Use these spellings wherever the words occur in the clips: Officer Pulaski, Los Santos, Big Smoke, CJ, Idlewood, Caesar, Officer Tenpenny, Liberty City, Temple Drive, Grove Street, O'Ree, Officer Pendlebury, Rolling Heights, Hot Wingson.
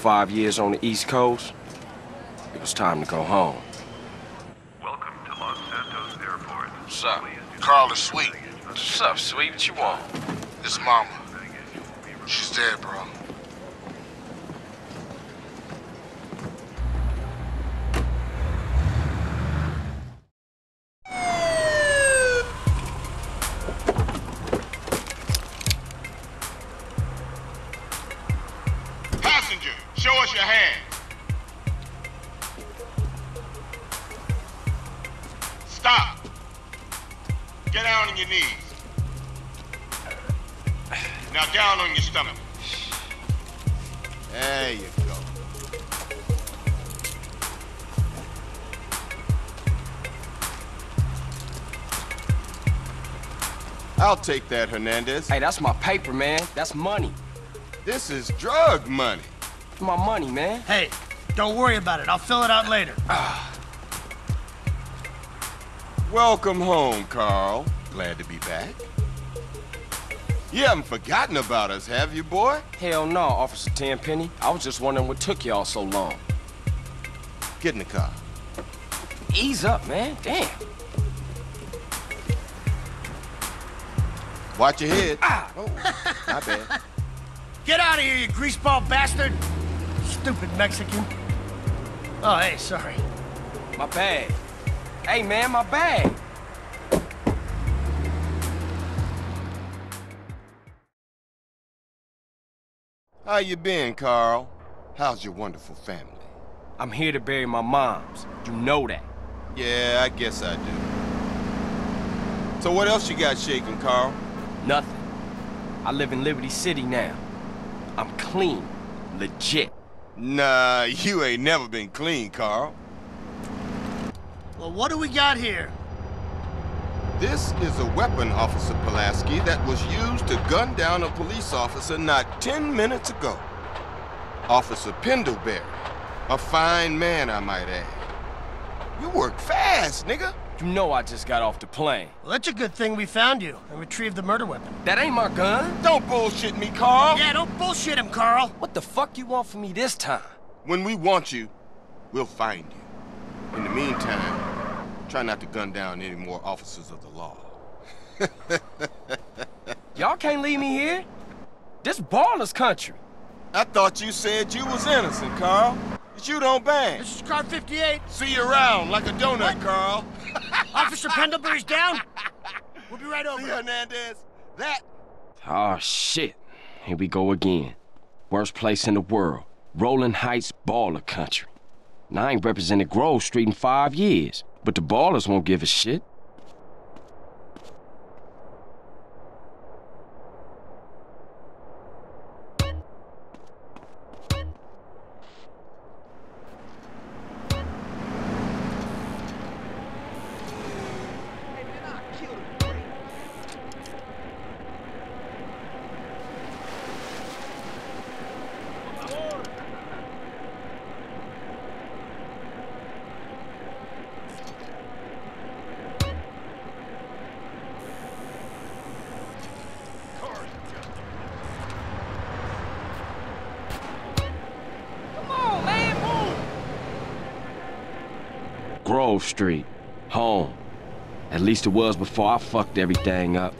5 years on the East Coast, it was time to go home. Welcome to Los Santos Airport. What's up? Carl is sweet. What's up, sweet? What you want? It's mama. She's dead, bro. I'll take that, Hernandez. Hey, that's my paper, man. That's money. This is drug money. My money, man. Hey, don't worry about it. I'll fill it out later. Welcome home, Carl. Glad to be back. You haven't forgotten about us, have you, boy? Hell no, Officer Tenpenny. I was just wondering what took y'all so long. Get in the car. Ease up, man. Damn. Watch your head. Ah. Oh, my bad. Get out of here, you greaseball bastard! Stupid Mexican. Oh, hey, sorry. My bag. Hey, man, my bag. How you been, Carl? How's your wonderful family? I'm here to bury my moms. You know that. Yeah, I guess I do. So what else you got shaking, Carl? Nothing. I live in Liberty City now. I'm clean. Legit. Nah, you ain't never been clean, Carl. Well, what do we got here? This is a weapon, Officer Pulaski, that was used to gun down a police officer not 10 minutes ago. Officer Pendlebury. A fine man, I might add. You work fast, nigga. You know I just got off the plane. Well, that's a good thing we found you and retrieved the murder weapon. That ain't my gun. Don't bullshit me, Carl. Yeah, don't bullshit him, Carl. What the fuck you want from me this time? When we want you, we'll find you. In the meantime, try not to gun down any more officers of the law. Y'all can't leave me here. This baller's country. I thought you said you was innocent, Carl. But you don't bang. This is car 58. See you around like a donut, what? Carl. Officer Pendlebury's down. We'll be right over. See you, Hernandez. That. Oh, shit. Here we go again. Worst place in the world. Rolling Heights, baller country. Now, I ain't represented Grove Street in 5 years, but the ballers won't give a shit. Grove Street, home. At least it was before I fucked everything up.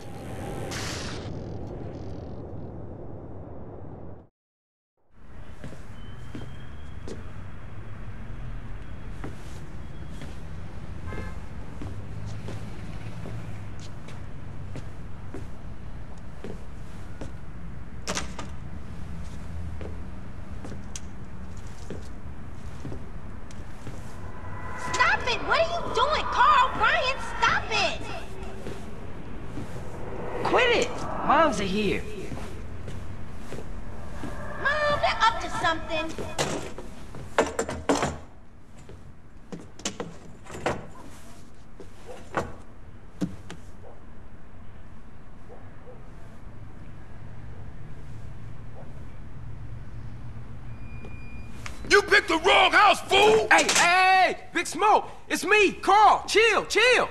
You picked the wrong house, fool! Hey, hey, hey! Big Smoke! It's me, Carl! Chill, chill!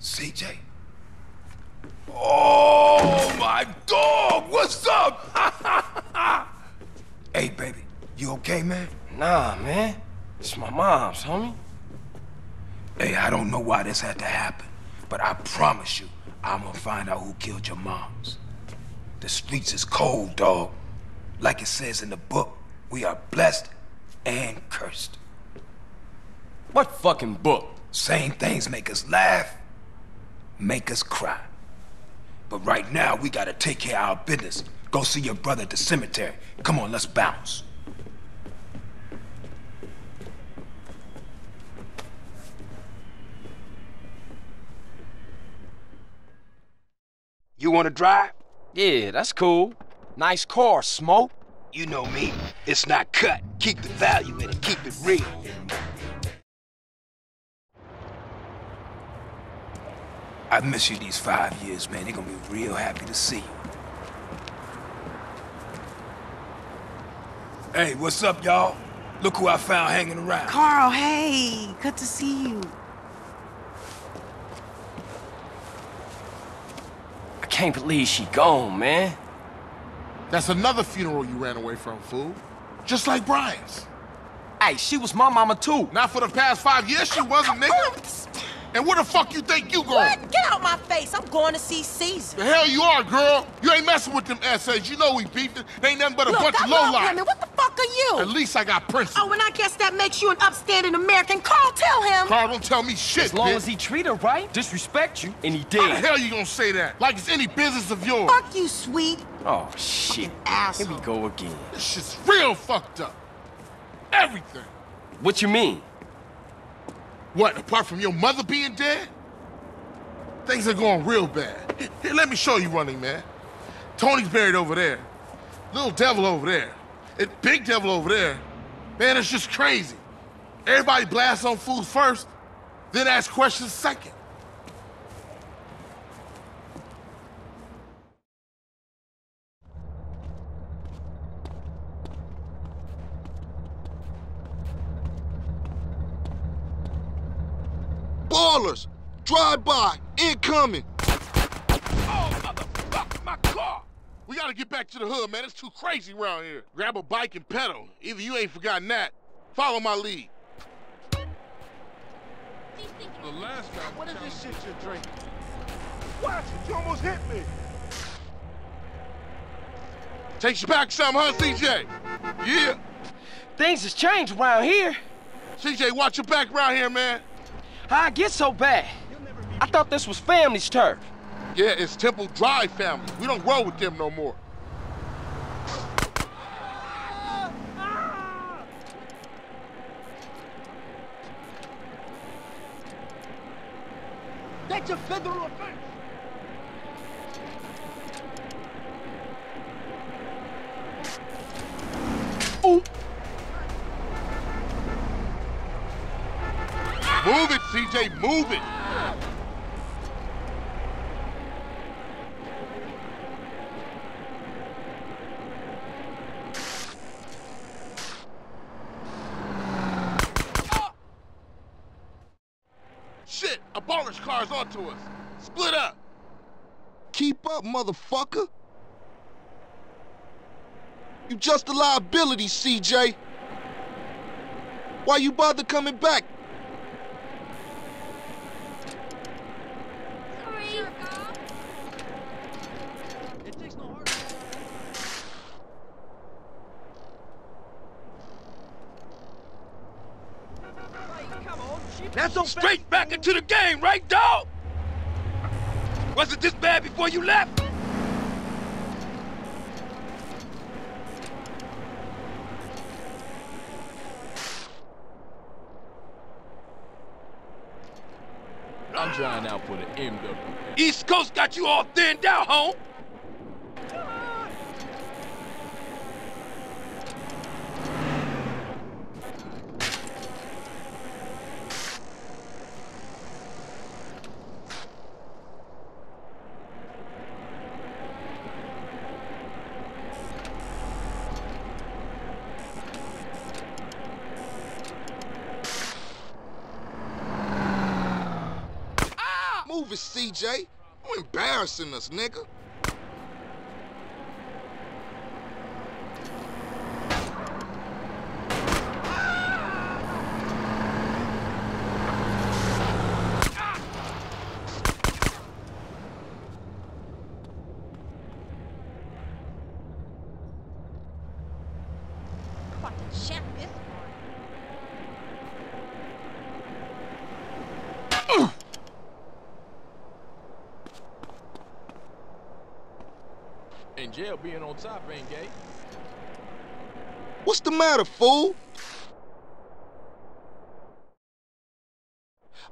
CJ? Oh, my dog! What's up? Hey, baby. You okay, man? Nah, man. It's my mom's, homie. Hey, I don't know why this had to happen, but I promise you, I'm gonna find out who killed your moms. The streets is cold, dog. Like it says in the book, we are blessed and cursed. What fucking book? Same things make us laugh, make us cry. But right now, we gotta take care of our business. Go see your brother at the cemetery. Come on, let's bounce. You wanna drive? Yeah, that's cool. Nice car, Smoke. You know me. It's not cut. Keep the value in it. Keep it real. I miss you these 5 years, man. They're gonna be real happy to see you. Hey, what's up, y'all? Look who I found hanging around. Carl, hey. Good to see you. I can't believe she gone, man. That's another funeral you ran away from, fool. Just like Brian's. Hey, she was my mama, too. Not for the past 5 years, she wasn't, nigga. And where the fuck you think you going? What? Get out of my face. I'm going to see Caesar. The hell you are, girl. You ain't messing with them essays. You know we beefing. They ain't nothing but a bunch of lowlife. What the fuck are you? At least I got principles. Oh, and I guess that makes you an upstanding American. Carl, tell him. Carl, don't tell me shit, as long as he treat her right, disrespect you, and he did. How the hell you gonna say that? Like it's any business of yours. Fuck you, sweet. Oh, shit. Asshole. Here we go again. This shit's real fucked up. Everything. What you mean? What, apart from your mother being dead? Things are going real bad. Here, let me show you Running Man. Tony's buried over there. Little Devil over there. And Big Devil over there. Man, it's just crazy. Everybody blasts on fools first, then asks questions second. Ballers, drive by, incoming. Oh, motherfucker, my car. We gotta get back to the hood, man. It's too crazy around here. Grab a bike and pedal. Either you ain't forgotten that. Follow my lead. The last guy. What is this shit you're drinking? Watch it, you almost hit me. Takes you back some, huh, CJ? Yeah. Things has changed around here. CJ, watch your back around here, man. How'd it get so bad? I thought this was family's turf. Yeah, it's Temple Drive family. We don't roll with them no more. That's a federal offense. Ooh. Move it, CJ, move it! Ah! Shit, a baller's car's onto us. Split up! Keep up, motherfucker! You just a liability, CJ. Why you bother coming back? That's so straight back into the game, right, dog? Was it this bad before you left? I'm trying out for the MW. East Coast got you all thinned out, home. CJ, you embarrassing us, nigga. jail being on top ain't gay. What's the matter, fool?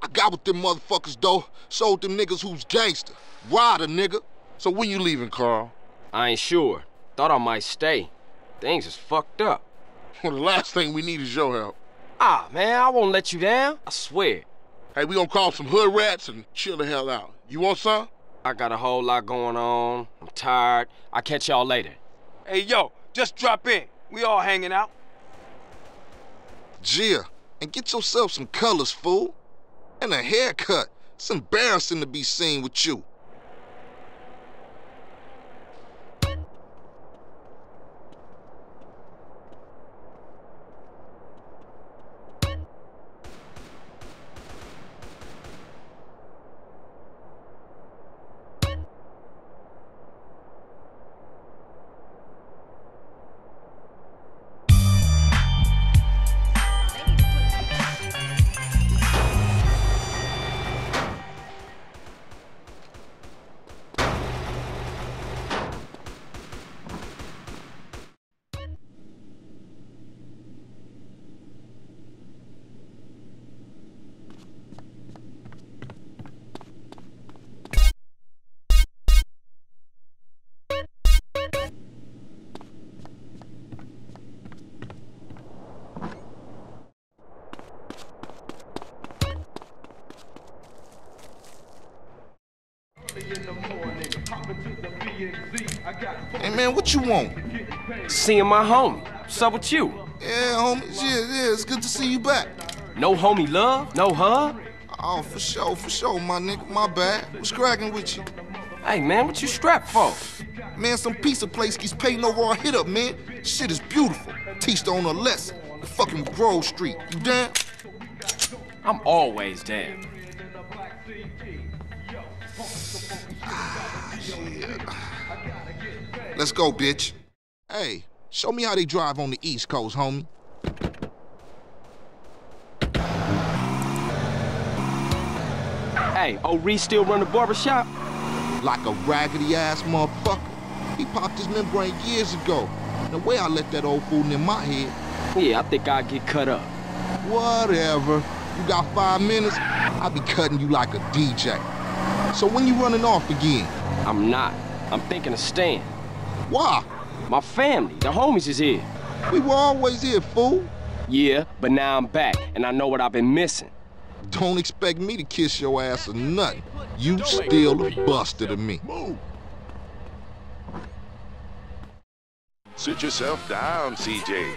I got with them motherfuckers, though. Sold them niggas who's gangster. Ride a nigga. So when you leaving, Carl? I ain't sure. Thought I might stay. Things is fucked up. Well, the last thing we need is your help. Ah, man, I won't let you down. I swear. Hey, we gonna call some hood rats and chill the hell out. You want some? I got a whole lot going on. I'm tired. I'll catch y'all later. Hey, yo, just drop in. We all hanging out. Gia, and get yourself some colors, fool. And a haircut. It's embarrassing to be seen with you. Hey man, what you want? Seeing my homie. What's up with you? Yeah, homie. Yeah, it's good to see you back. No homie love? No hug? Oh, for sure, my nigga. My bad. What's cracking with you? Hey man, what you strapped for? Man, some pizza place keeps paying no raw hit up, man. Shit is beautiful. Teached on a lesson. The fucking Grove Street. You down? I'm always down. Yeah. Let's go, bitch. Hey, show me how they drive on the East Coast, homie. Hey, O'Ree still run the barbershop? Like a raggedy-ass motherfucker. He popped his membrane years ago. The way I let that old fool in my head. Yeah, I think I'd get cut up. Whatever. You got 5 minutes, I'll be cutting you like a DJ. So when you running off again? I'm not. I'm thinking of staying. Why? My family, the homies is here. We were always here, fool. Yeah, but now I'm back, and I know what I've been missing. Don't expect me to kiss your ass or nothing. You still a buster to me. Move. Sit yourself down, CJ.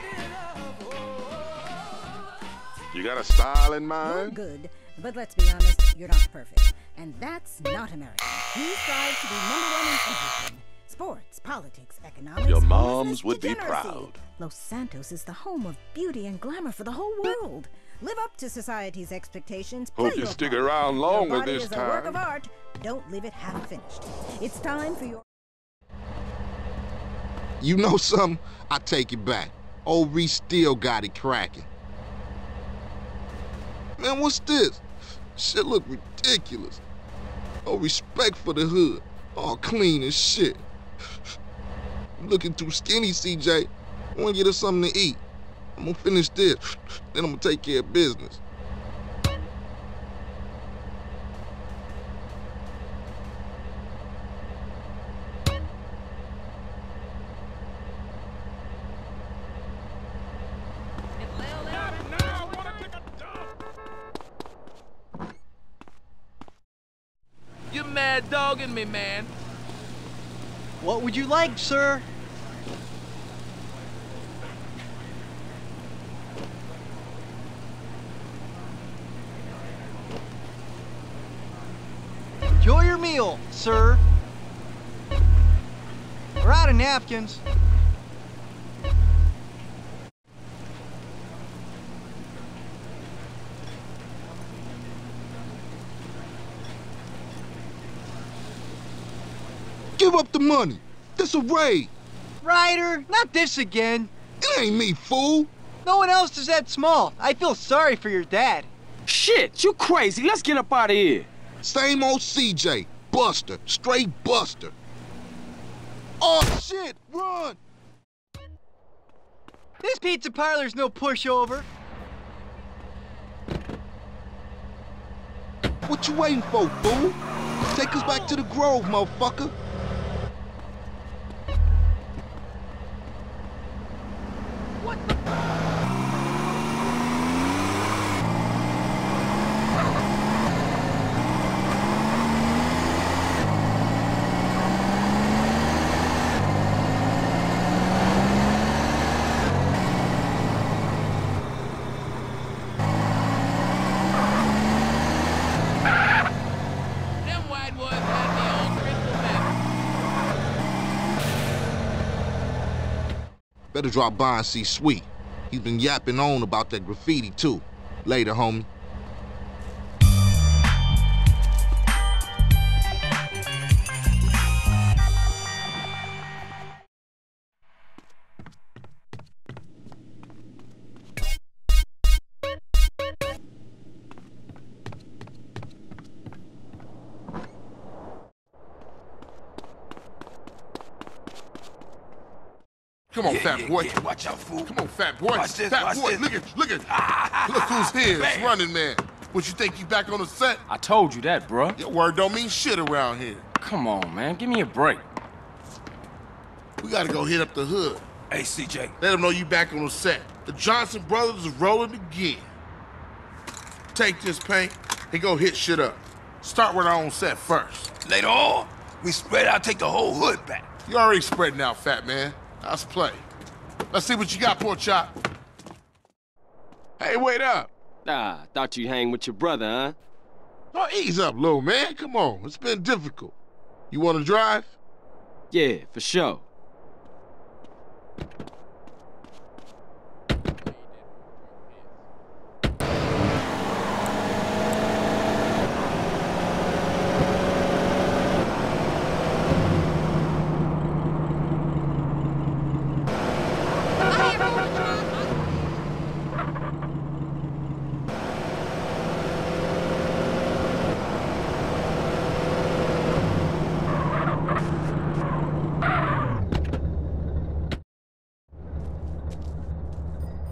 You got a style in mind? You're good, but let's be honest, you're not perfect. And that's not American. We strive to be #1 in everything. Sports, politics, economics. Your moms would be proud. Los Santos is the home of beauty and glamour for the whole world. Live up to society's expectations. Hope you stick around longer this time. Your body is a work of art. Don't leave it half finished. It's time for your... You know something? I take it back. O'Ree still got it cracking. Man, what's this? Shit look ridiculous. No respect for the hood. All clean as shit. Looking too skinny, CJ. I wanna get us something to eat. I'm gonna finish this, then I'm gonna take care of business. Dogging me, man. What would you like, sir? Enjoy your meal, sir. We're out of napkins. Give up the money. This a raid. Ryder, not this again. It ain't me, fool. No one else is that small. I feel sorry for your dad. Shit, you crazy. Let's get up out of here. Same old CJ. Buster. Straight buster. Oh shit! Run! This pizza parlor's no pushover. What you waiting for, fool? Take us back to the Grove, motherfucker. What the fuck? Better drop by and see Sweet. He's been yapping on about that graffiti, too. Later, homie. Come on, fat boy. Watch out, fool. Come on, fat boy. Watch this, fat boy. Look at, look at. Look who's here. It's Running Man. What, you think you back on the set? I told you that, bruh. Your word don't mean shit around here. Come on, man. Give me a break. We gotta go hit up the hood. Hey, CJ. Let them know you back on the set. The Johnson brothers are rolling again. Take this paint and go hit shit up. Start with our own set first. Later on, we spread out, take the whole hood back. You already spreading out, fat man. Let's play. Let's see what you got, pork chop. Hey, wait up. Ah, thought you'd hang with your brother, huh? Oh, ease up, little man. Come on, it's been difficult. You want to drive? Yeah, for sure.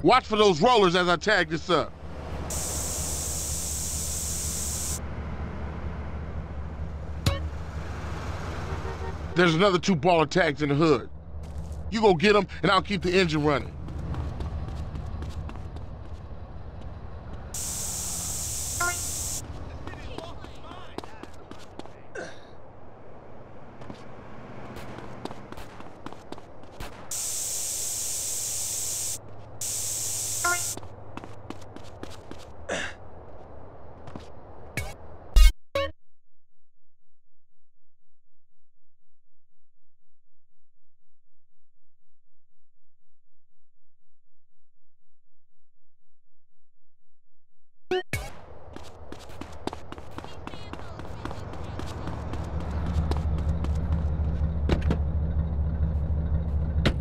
Watch for those rollers as I tag this up. There's another 2 baller tags in the hood. You go get them, and I'll keep the engine running.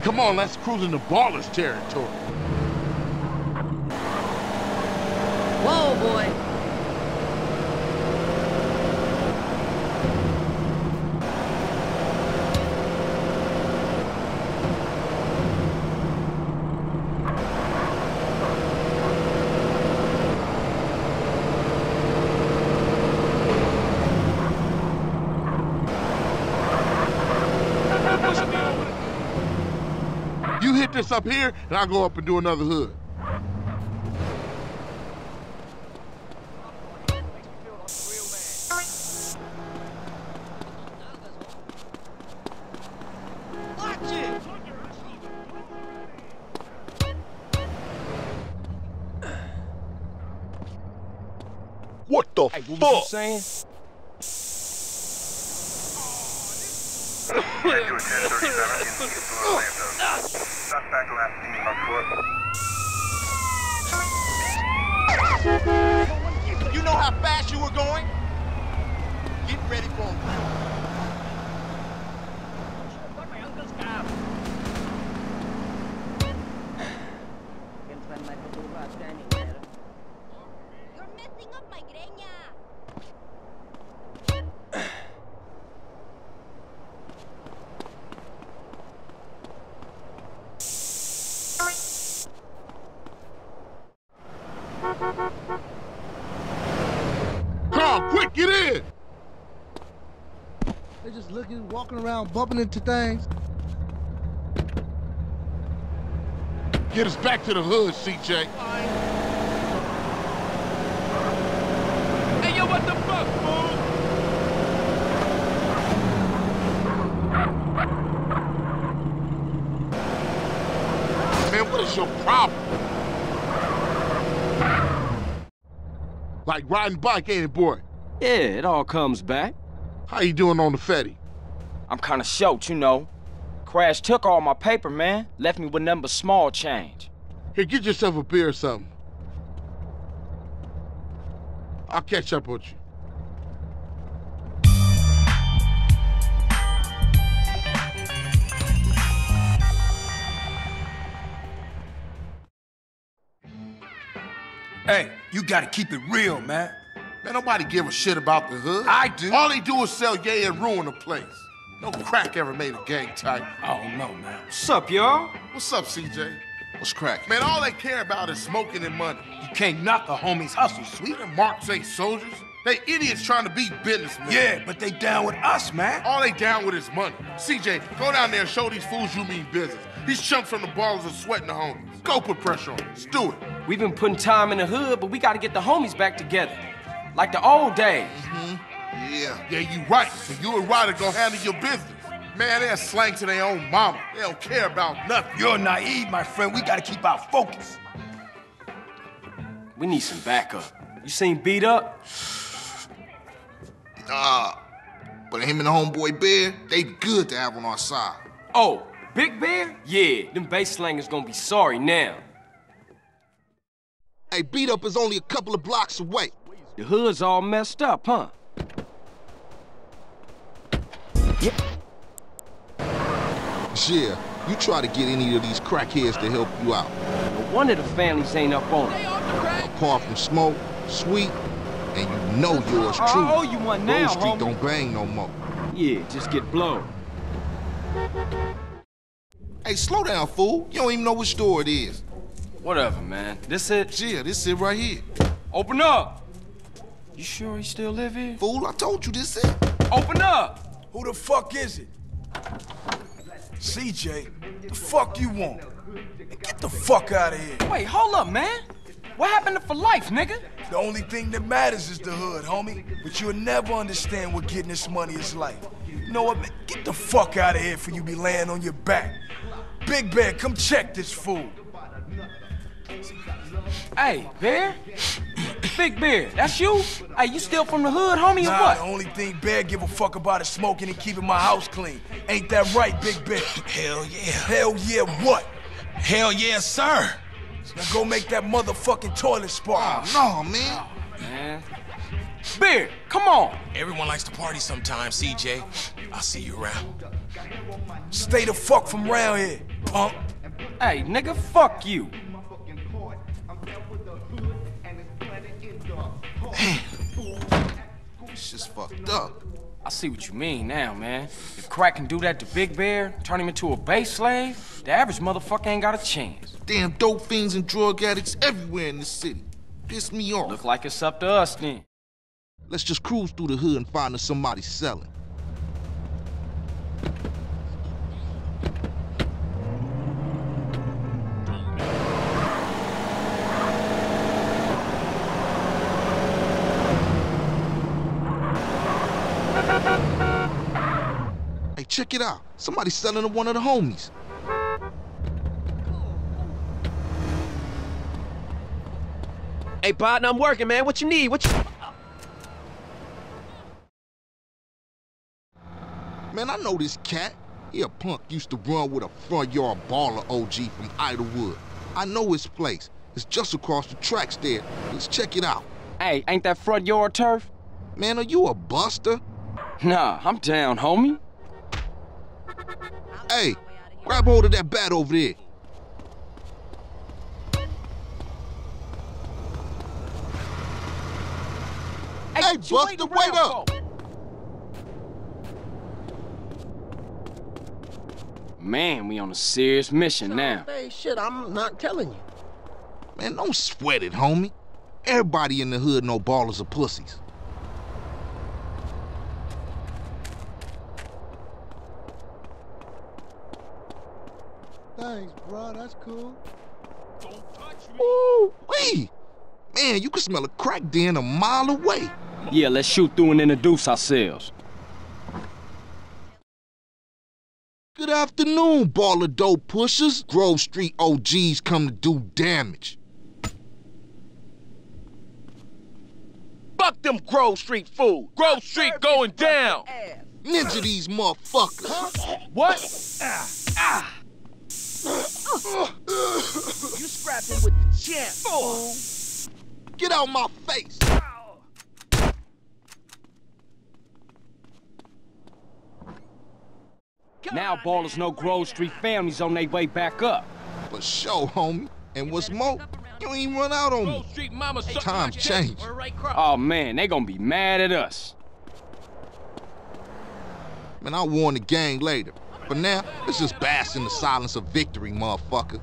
Come on, let's cruise into baller's territory. Whoa, boy. This up here, and I'll go up and do another hood. What the fuck? What you saying? You know how fast you were going? Get ready for him. Quick, get in! They're just looking, walking around, bumping into things. Get us back to the hood, CJ. Hey, yo, what the fuck, fool? Man, what is your problem? Like riding bike, ain't it, boy? Yeah, it all comes back. How you doing on the Fetty? I'm kind of short, you know. Crash took all my paper, man. Left me with nothing but small change. Here, get yourself a beer or something. I'll catch up with you. Hey, you gotta keep it real, man. Man, nobody give a shit about the hood. I do. All they do is sell yay and ruin the place. No crack ever made a gang type. I don't know, man. What's up, y'all? What's up, CJ? What's crack? Man, all they care about is smoking and money. You can't knock the homies hustle, sweet. And Marks ain't soldiers. They idiots trying to be businessmen. Yeah, but they down with us, man. All they down with is money. CJ, go down there and show these fools you mean business. These chunks from the ballers are sweating the homies. Go put pressure on them. Let's do it. We've been putting time in the hood, but we got to get the homies back together. Like the old days. Mm-hmm. Yeah, you right. So you and Ryder gonna handle your business. Man, they're slang to their own mama. They don't care about nothing. You're naive, my friend. We gotta keep our focus. We need some backup. You seen Beat Up? Nah, but him and the homeboy Bear, they good to have on our side. Oh, Big Bear? Yeah, them bass slangers gonna be sorry now. Hey, Beat Up is only a couple of blocks away. The hood's all messed up, huh? Yep. Yeah, you try to get any of these crackheads to help you out. But one of the families ain't up on it. Apart from Smoke, Sweet, and you know yours true. I owe you one now, Grove Street homie. Don't bang no more. Yeah, just get blown. Hey, slow down, fool. You don't even know which door it is. Whatever, man. This it? Yeah, this it right here. Open up! You sure he still live here? Fool, I told you this it. Open up! Who the fuck is it? CJ, the fuck you want? Get the fuck out of here. Wait, hold up, man. What happened to for life, nigga? The only thing that matters is the hood, homie. But you'll never understand what getting this money is like. You know what, man? Get the fuck out of here for you be laying on your back. Big Bear, come check this fool. Hey, Bear? Big Bear, that's you? Hey, you still from the hood, homie, or what? The only thing Bear give a fuck about is smoking and keeping my house clean. Ain't that right, Big Bear? Hell yeah. Hell yeah what? Hell yeah, sir. Now go make that motherfucking toilet spark. Oh, no, man. Oh, man. Bear, come on. Everyone likes to party sometime, CJ. I'll see you around. Stay the fuck from around here, punk. Hey, nigga, fuck you. Man, this shit's fucked up. I see what you mean now, man. If crack can do that to Big Bear, turn him into a base slave, the average motherfucker ain't got a chance. Damn dope fiends and drug addicts everywhere in this city. Piss me off. Look like it's up to us then. Let's just cruise through the hood and find us somebody selling. Check it out. Somebody's selling to one of the homies. Hey, partner, I'm working, man. What you need? What you... Man, I know this cat. He a punk used to run with a front yard baller OG from Idlewood. I know his place. It's just across the tracks there. Let's check it out. Hey, ain't that front yard turf? Man, are you a buster? Nah, I'm down, homie. Hey, grab hold of that bat over there. Hey, Buster, wait up! Man, we on a serious mission now. Hey, shit, I'm not telling you. Man, don't sweat it, homie. Everybody in the hood know ballers are pussies. Thanks, bro. That's cool. Don't touch me. Ooh, wee! Man, you can smell a crack den a mile away. Yeah, let's shoot through and introduce ourselves. Good afternoon, ball of dope pushers. Grove Street OGs come to do damage. Fuck them Grove Street fools. Grove Street going down. Ninja these motherfuckers. What? You scrapping with the champ, fool. Get out my face. Now ballers know Grove Street families on their way back up. For sure, homie. And what's more, you ain't run out on me. Times change. Oh man, they gonna be mad at us. Man, I'll warn the gang later. For now, let's just bask in the silence of victory, motherfucker.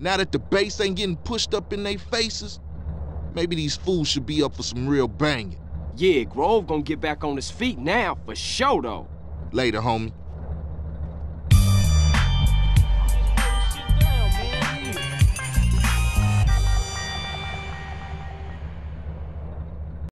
Now that the bass ain't getting pushed up in their faces, maybe these fools should be up for some real banging. Yeah, Grove gonna get back on his feet now, for sure, though. Later, homie.